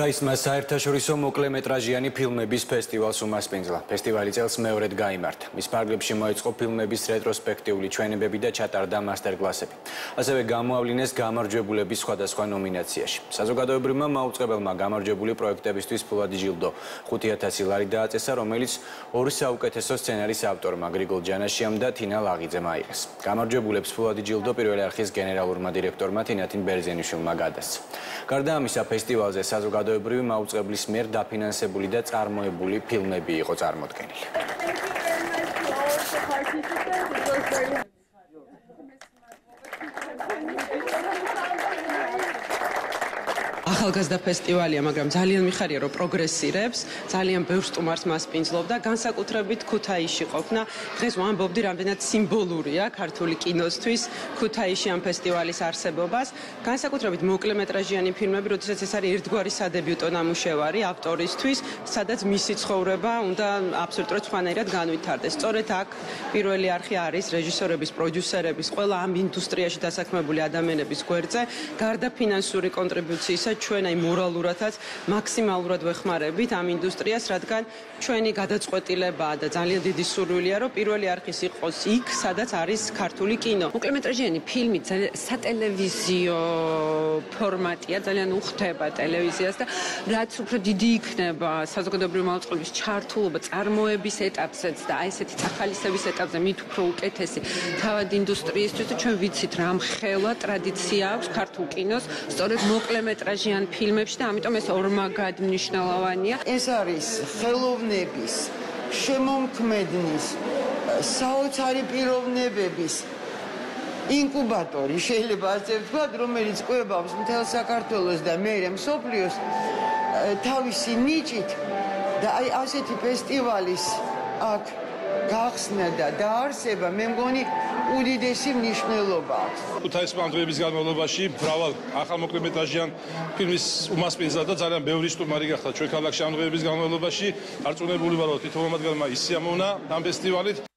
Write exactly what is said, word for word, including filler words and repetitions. ქუთაისმა საერთაშორისო მოკლემეტრაჟიანი ფილმების ფესტივალს უმასპინძლა. Ფესტივალი წელს მეორედ გაიმართა. მის ფარგლებში მოეწყო ფილმების რეტროსპექტიული ჩვენებები და ჩატარდა მასტერკლასები. Ასევე გამოავლინეს გამარჯვებულები სხვადასხვა ნომინაციაში. Საზოგადოებრივმა მაუწყებელმა გამარჯვებული პროექტებისთვის ფულადი ჯილდო ხუთი ათასი ლარი დააწესა, რომელიც ორი საუკეთესო სცენარის ავტორმა გრიგოლ ჯანაშიამ და თინა ლაღიძემ აიღეს. გამარჯვებულებს ფულადი ჯილდო პირველი არხის გენერალურმა დირექტორმა თინათინ ბერზენიშვილმა გადასცა. Გარდა ამისა, ფესტივალზე საზოგადოებრივი მაუწყებლის მიერ დაფინანსებული და წარმოებული ფილმები იყო წარმოდგენილი. ახალგაზრდა ფესტივალია, მაგრამ ძალიან მიხარია, რომ პროგრესირებს, ძალიან ბევრ სტუმარს მასპინძლობდა, განსაკუთრებით ქუთაისში ყოფნა. დღეს ვამბობდი, რამდენად სიმბოლურია ქართული კინოსთვის ქუთაისში ამ ფესტივალის არსებობას. Განსაკუთრებით მოკლემეტრაჟიანი ფილმები, როდესაც ეს არის ერთგვარი სადებიუტო ნამუშევარი ავტორისთვის, სადაც მისი ცხოვრება უნდა აბსოლუტურად სხვანაირად განვითარდეს. Სწორედ აქ პირველი არხი არის რეჟისორების, პროდიუსერების, ყველა ამ ინდუსტრიაში დასაქმებული ადამიანების გვერდზე, გარდა ფინანსური კონტრიბუციისა ჩვენ აი მორალურადაც მაქსიმალურად ვეხმარებით ამ ინდუსტრიას, რადგან ჩვენი გადაწყვეტილებაა და ძალიან დიდი სურვილია, რომ პირველი არხის იყოს იქ, სადაც არის ქართული კინო. მოკლემეტრაჟიანი ფილმი სატელევიზიო ფორმატია, ძალიან უხდება ტელევიზიას და რაც უფრო დიდი იქნება საზოგადოებრივი მოწყობის ჩართულობა წარმოების ეტაპზეც და აი ესეთი წახალისების ეტაპზე, მით უფრო უკეთესი თავად ინდუსტრიისთვის და ჩვენ ვიცით რა მხელა ტრადიცია აქვს ქართულ კინოს, სწორედ მოკლემეტრაჟიანი ფილმებში და ამიტომ ეს ორმაგად მნიშვნელოვანია. ეს არის ხელოვნების, შემომქმედნის, საოცარი პიროვნებების ინკუბატორი, შეიძლება ასე ვთქვათ, რომელიც კვებავს მთელ საქართველოს და მერე მსოფლიოს თავისი ნიჭით და აი ასეთი ფესტივალის აქ გახსნა და დაარსება, მე მგონი უდიდესი მნიშვნელობა აქვს. ქუთაისმა ამ დღეების განმავლობაში მრავალ ახალმოკლემეტრაჟიან ფილმის უმასპინძლა და ძალიან ბევრი სტუმარი გახდა. ჩვენ ქალაქში ამ დღეების განმავლობაში დარწმუნებული ვარ, რომ თითოეულმაც ისიამოვნა ამ ფესტივალით.